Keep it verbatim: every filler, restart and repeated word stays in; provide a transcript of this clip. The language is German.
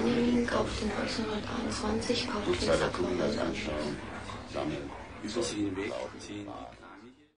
neunzehnhunderteinundzwanzig kauft. Gut sei, da können wir das anschauen, sammeln, über den Weg ziehen.